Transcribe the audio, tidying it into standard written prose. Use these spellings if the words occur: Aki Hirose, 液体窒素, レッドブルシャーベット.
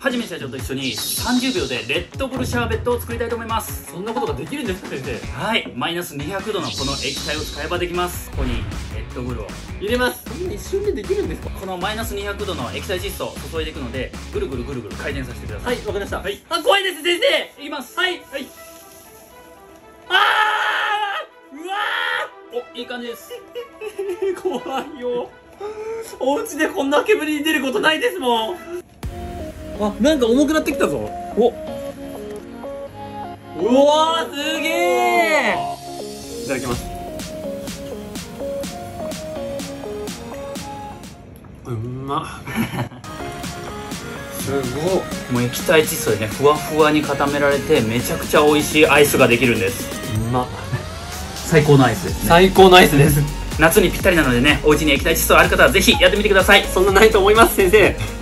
はじめ社長と一緒に30秒でレッドブルシャーベットを作りたいと思います。そんなことができるんですか先生？はい、マイナス200度のこの液体を使えばできます。ここにレッドブルを入れます。そんな一瞬でできるんですか？このマイナス200度の液体窒素を注いでいくのでぐるぐるぐるぐる回転させてください。はい、わかりました。はい、あ、怖いです先生。いきます。はい、はい、あー、うわー、お、いい感じです。怖いよ。お家でこんな煙に出ることないですもん。あ、なんか重くなってきたぞ。お、うわー、すげえ。いただきます。うんま。すごい。もう液体窒素でね、ふわふわに固められてめちゃくちゃ美味しいアイスができるんです。うんま。最高のアイスですね。最高のアイスです。夏にぴったりなのでね、お家に液体窒素ある方はぜひやってみてください。そんなないと思います先生。